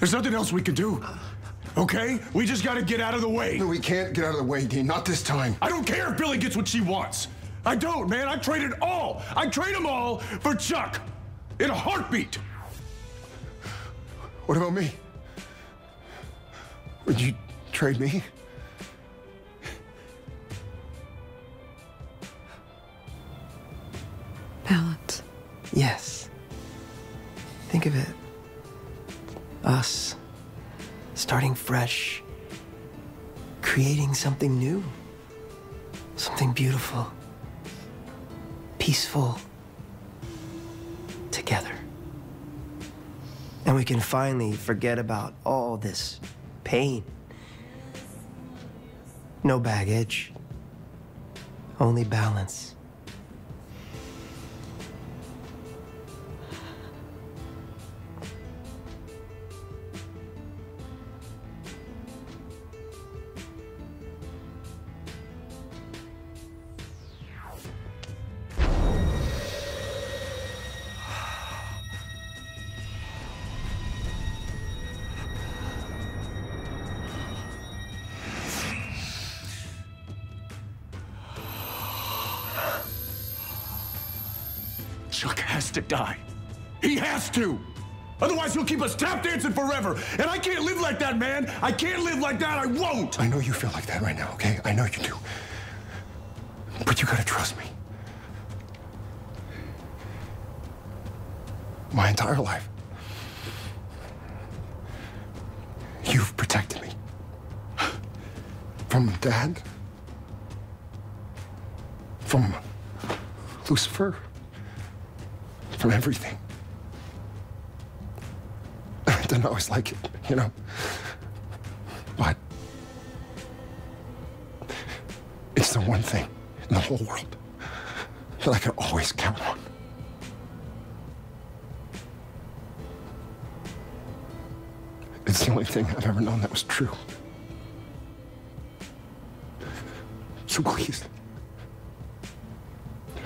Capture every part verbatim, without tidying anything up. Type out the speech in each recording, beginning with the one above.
There's nothing else we can do. Okay? We just gotta get out of the way. No, we can't get out of the way, Dean. Not this time. I don't care if Billy gets what she wants. I don't, man. I trade it all. I trade them all for Chuck. In a heartbeat. What about me? Would you trade me? Balance. Yes. Think of it. Us. Starting fresh. Creating something new. Something beautiful. Peaceful. Together. And we can finally forget about all this pain. No baggage. Only balance. Chuck has to die. He has to! Otherwise he'll keep us tap dancing forever! And I can't live like that, man! I can't live like that, I won't! I know you feel like that right now, okay? I know you do. But you gotta trust me. My entire life, you've protected me. From Dad. From Lucifer. From everything. I didn't always like it, you know. But it's the one thing in the whole world that I can always count on. It's the only thing I've ever known that was true. So please,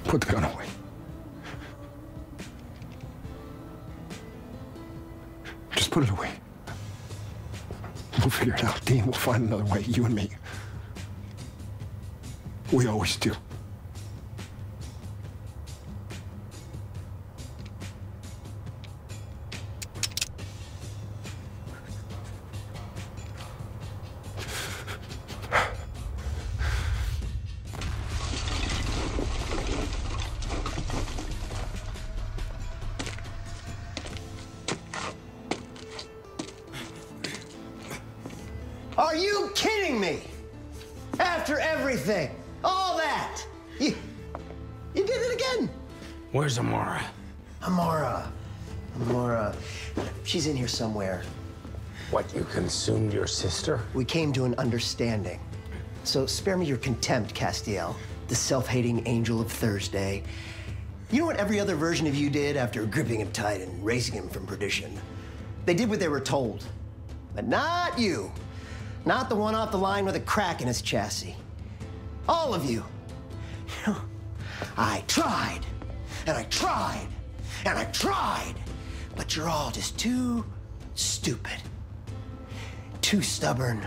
put the gun away. Put it away. We'll figure it out, Dean. We'll find another way, you and me. We always do. Are you kidding me? After everything, all that, you, you did it again. Where's Amara? Amara, Amara, she's in here somewhere. What, you consumed your sister? We came to an understanding. So spare me your contempt, Castiel, the self-hating angel of Thursday. You know what every other version of you did after gripping him tight and raising him from perdition? They did what they were told, but not you. Not the one off the line with a crack in his chassis. All of you. You know, I tried, and I tried, and I tried, but you're all just too stupid, too stubborn,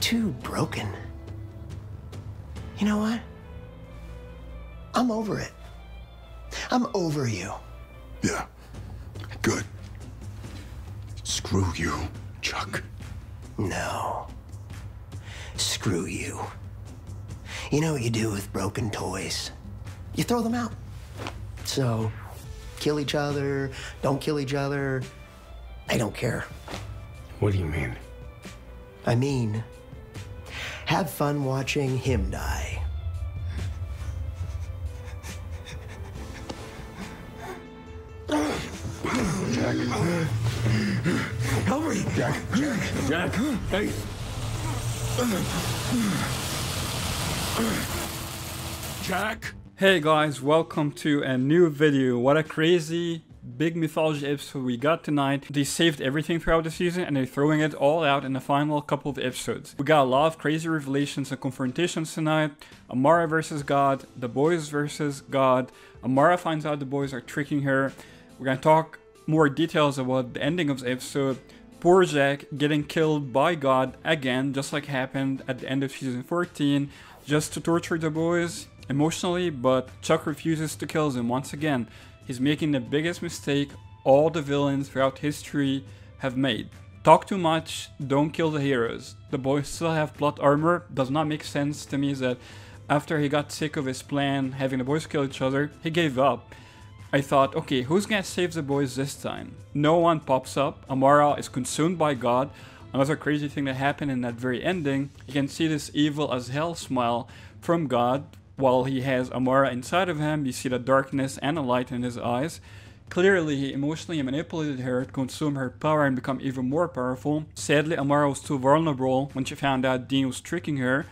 too broken. You know what? I'm over it. I'm over you. Yeah, good. Screw you. Chuck. No. Screw you. You know what you do with broken toys? You throw them out. So, kill each other, don't kill each other. I don't care. What do you mean? I mean, have fun watching him die. Jack. Help me! Jack! Jack! Jack! Hey! Jack! Hey guys, welcome to a new video. What a crazy big mythology episode we got tonight. They saved everything throughout the season and they're throwing it all out in the final couple of episodes. We got a lot of crazy revelations and confrontations tonight. Amara versus God, the boys versus God. Amara finds out the boys are tricking her. We're gonna talk more details about the ending of the episode, poor Jack getting killed by God again, just like happened at the end of season fourteen, just to torture the boys emotionally, but Chuck refuses to kill them once again. He's making the biggest mistake all the villains throughout history have made. Talk too much, don't kill the heroes. The boys still have plot armor. Does not make sense to me that after he got sick of his plan, having the boys kill each other, he gave up. I thought, okay, who's gonna save the boys this time? No one pops up. Amara is consumed by God. Another crazy thing that happened in that very ending, you can see this evil as hell smile from God while he has Amara inside of him. You see the darkness and the light in his eyes. Clearly, he emotionally manipulated her to consume her power and become even more powerful. Sadly, Amara was too vulnerable when she found out Dean was tricking her.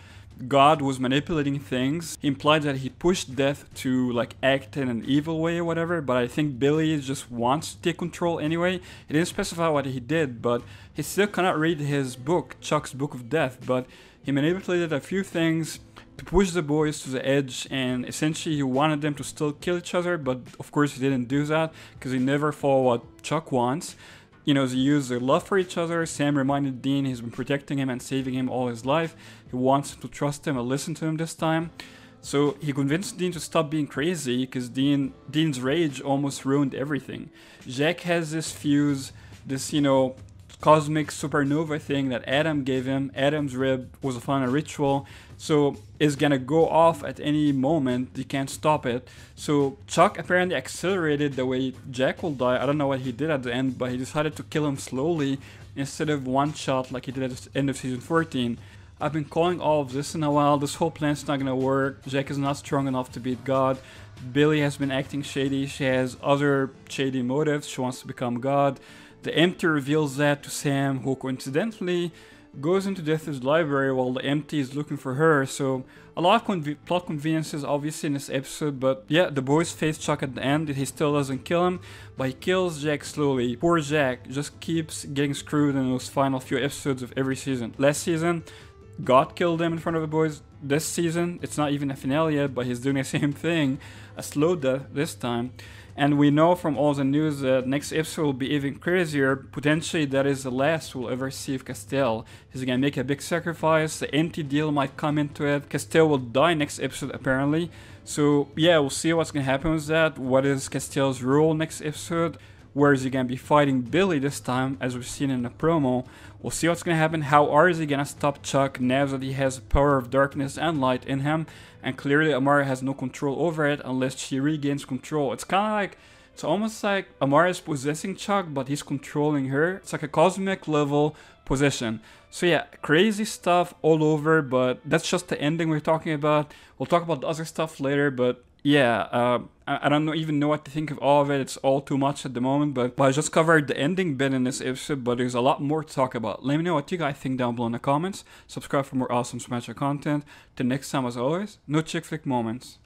God was manipulating things. He implied that he pushed death to like act in an evil way or whatever, but I think Billy just wants to take control anyway. He didn't specify what he did, but he still cannot read his book, Chuck's Book of Death, but he manipulated a few things to push the boys to the edge, and essentially he wanted them to still kill each other, but of course he didn't do that because he never followed what Chuck wants. You know, they use their love for each other. Sam reminded Dean he's been protecting him and saving him all his life. He wants him to trust him and listen to him this time. So he convinced Dean to stop being crazy because Dean, Dean's rage almost ruined everything. Jack has this fuse, this, you know, cosmic supernova thing that Adam gave him. Adam's rib was a final ritual. So it's gonna go off at any moment. You can't stop it. So Chuck apparently accelerated the way Jack will die. I don't know what he did at the end, but he decided to kill him slowly instead of one shot like he did at the end of season fourteen. I've been calling all of this in a while. This whole plan's not gonna work. Jack is not strong enough to beat God. Billy has been acting shady. She has other shady motives. She wants to become God. The Empty reveals that to Sam, who coincidentally goes into Death's library while the Empty is looking for her. So a lot of conv plot conveniences obviously in this episode, but yeah, the boys face Chuck at the end. He still doesn't kill him, but he kills Jack slowly. Poor Jack just keeps getting screwed in those final few episodes of every season. Last season, God killed him in front of the boys. This season, it's not even a finale yet, but he's doing the same thing, a slow death this time. And we know from all the news that next episode will be even crazier. Potentially, that is the last we'll ever see of Castiel. He's gonna make a big sacrifice. The Empty deal might come into it. Castiel will die next episode, apparently. So yeah, we'll see what's gonna happen with that. What is Castiel's role next episode? Where is he gonna be fighting Billy this time, as we've seen in the promo? We'll see what's gonna happen. How are they gonna stop Chuck now that he has the power of darkness and light in him? And clearly Amara has no control over it unless she regains control. It's kinda like, it's almost like Amara is possessing Chuck, but he's controlling her. It's like a cosmic level possession. So yeah, crazy stuff all over, but that's just the ending we're talking about. We'll talk about the other stuff later, but yeah, uh, I don't know, even know what to think of all of it. It's all too much at the moment, but, but I just covered the ending bit in this episode, but there's a lot more to talk about. Let me know what you guys think down below in the comments. Subscribe for more awesome Smasher content. Till next time, as always, no chick flick moments.